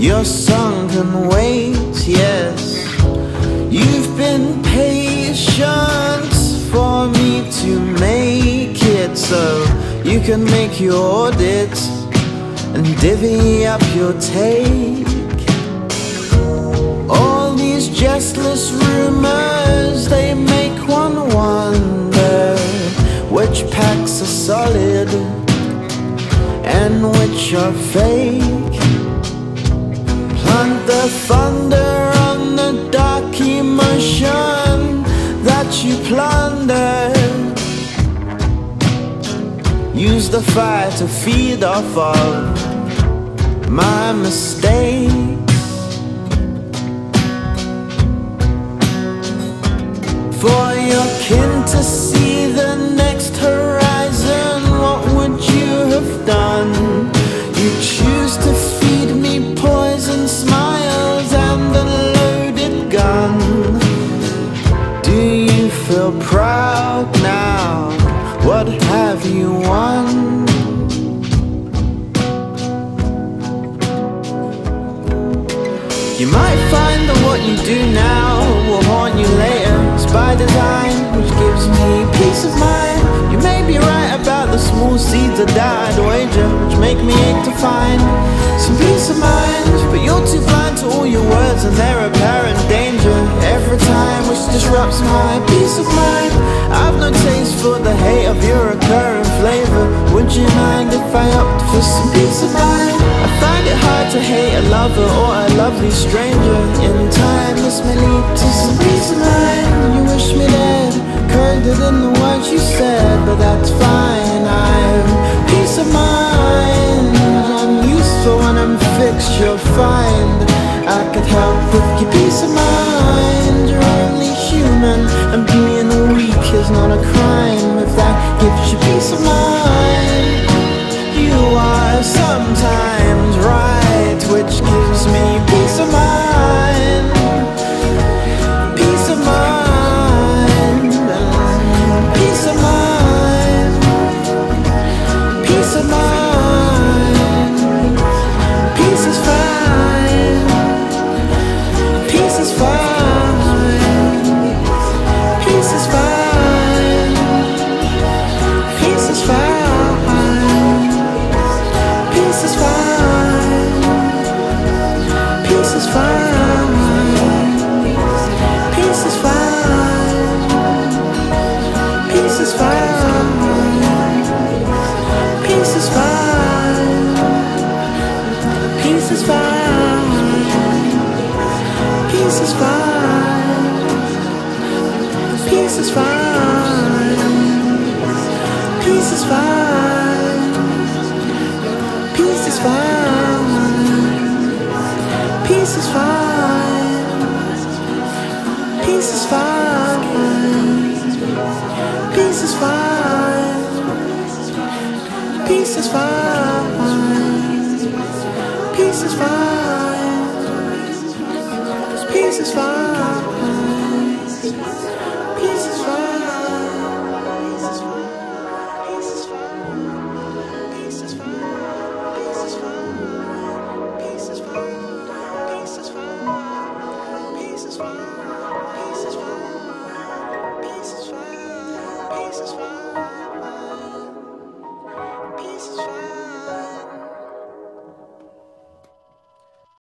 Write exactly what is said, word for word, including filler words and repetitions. Your song can wait, yes. You've been patient for me to make it, so you can make your audit and divvy up your take. All these jestless rumors, they make one wonder which packs are solid and which are fake. Plant the thunder on the dark emotion that you plunder. Use the fire to feed off of my mistakes. For your kin to see the next horizon, what would you have done? You choose to feed me poison smiles and a loaded gun. Do you feel proud now? What have you won? You might find that what you do now will haunt you later. It's by design, which gives me peace of mind. You may be right about the small seeds I died wager, which make me ache to find some peace of mind. But you're too blind to all your words and their apparent danger every time, which disrupts my peace of mind. I've no taste for the hate of your recurrent flavor. Would you mind if I opt for some peace of mind? I find it hard to hate a lover or a lovely stranger. In time this may lead to some peace of mind. You wish me dead, kinder than the words you said, but that's fine. I'm peace of mind. I'm useful when I'm fixed, you'll find I could help with your peace of mind. You're only human and being weak is not a crime if that gives you peace of mind. You are sometimes right, which gives me peace of mind. Peace of mind. Peace of mind. Peace of mind. Peace is fine. Peace is fine. Peace is fine. Peace is fine. Peace is fine. Peace is fine. Peace is fine. Peace is fine. Peace is fine. Peace is fine. Peace is fine. Peace is fine. Peace is fine. Peace is fine. Peace is fine. Peace is fine. Peace is fine. Peace is fine. Peace is fine. Peace is fine.